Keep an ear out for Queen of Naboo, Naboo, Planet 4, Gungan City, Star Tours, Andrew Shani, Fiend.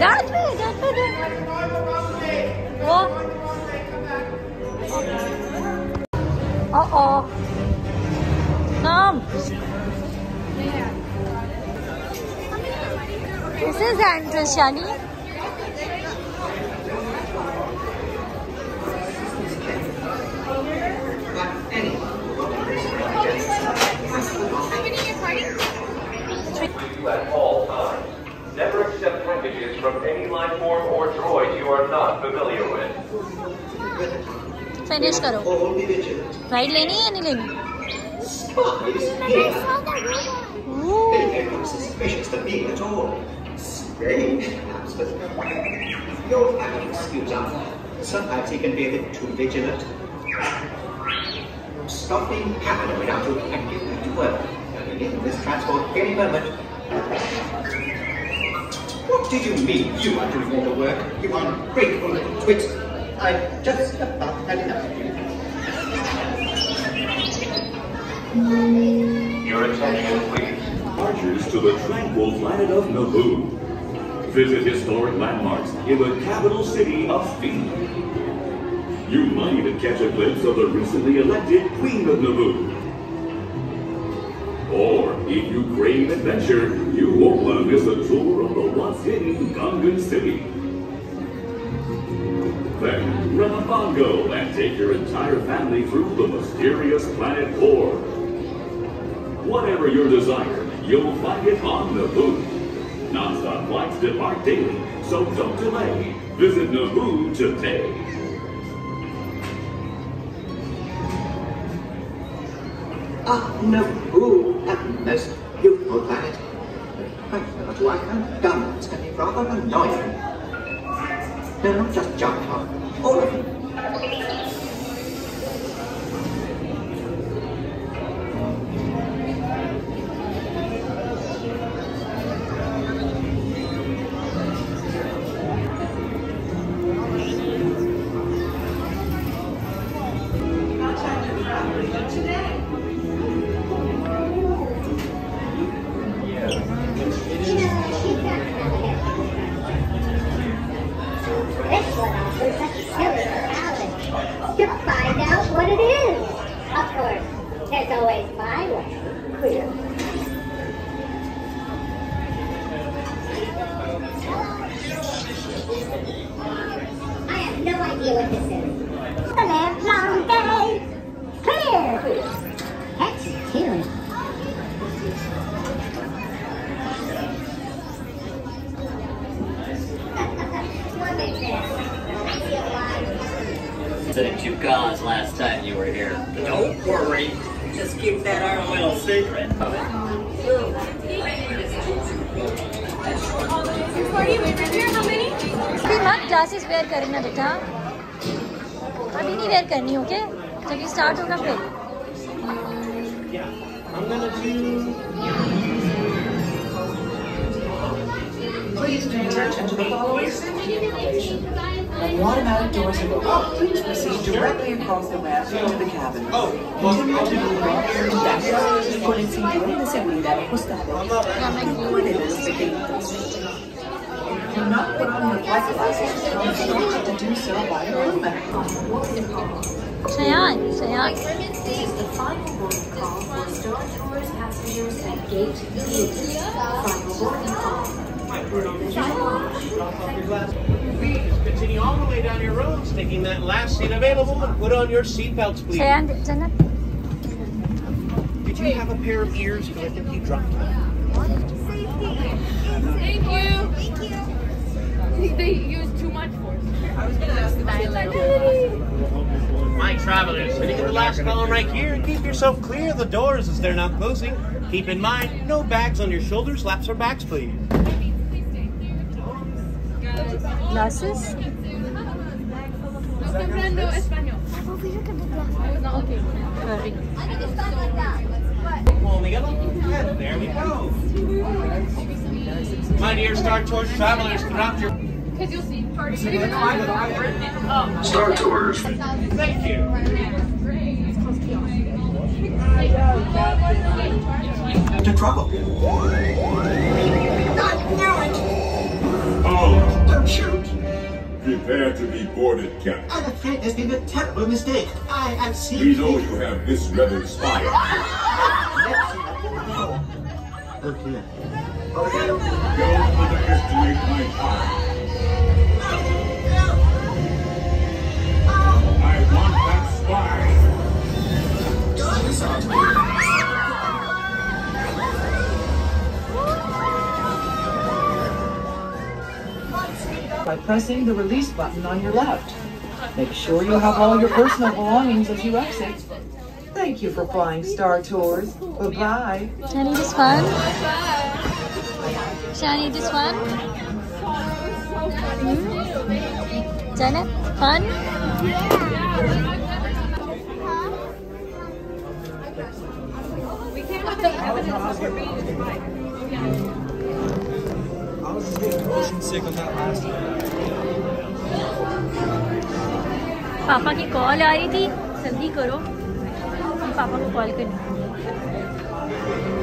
That way. Go. Uh-oh. Come. This is Andrew Shani. At all times. Never accept packages from any life form or droid you are not familiar with. Finish karo. Ride leni ya nahi leni? Ooh. Suspicious to me at all. Strange. Your actions, Susan. Sometimes he can be a bit too vigilant. Something happened without you and you had to work. In this transport any moment. What do you mean you are doing all the work? You ungrateful little twit. I've just about had enough of you. Your attention, please. Marchers to the tranquil planet of Naboo. Visit historic landmarks in the capital city of Fiend. You might catch a glimpse of the recently elected Queen of Naboo. Or, if you crave adventure, you won't want to miss a tour of the once-hidden Gungan City. Then, grab a bongo and take your entire family through the mysterious Planet 4. Whatever your desire, you'll find it on Naboo. Non-stop flights depart daily, so don't delay. Visit Naboo today. Naboo, that most beautiful planet. I felt like a gun, it's going to be rather annoying. Now just jump on, all of you. Seatbelts, please. Did you have a pair of ears? Because I think you dropped them. Thank you. They used too much force. I was going to ask the dialogue. My travelers, when you get the last column right here, and keep yourself clear of the doors as they're not closing. Keep in mind, no bags on your shoulders, laps or backs, please. Glasses? Okay. Yeah, there we go. My dear Star Tours travelers, throughout your... Star Tours. Thank you. To trouble. Not now. Oh. Don't shoot! Prepare to be boarded, Captain. I'm afraid there's been a terrible mistake. I have seen... We know you have misread spy. Okay. Okay. Don't underestimate my power. I want that spy. God is out. By pressing the release button on your left. Make sure you have all your personal belongings as you exit. Thank you for flying Star Tours. Bye-bye. Shani, this one? Shani, this one? Mm-hmm. Janet, fun? We can't have the evidence of being right. I was just getting motion sick on that last one. Papa की call आ रही थी, जल्दी करो, पापा को call करना.